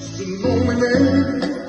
The moment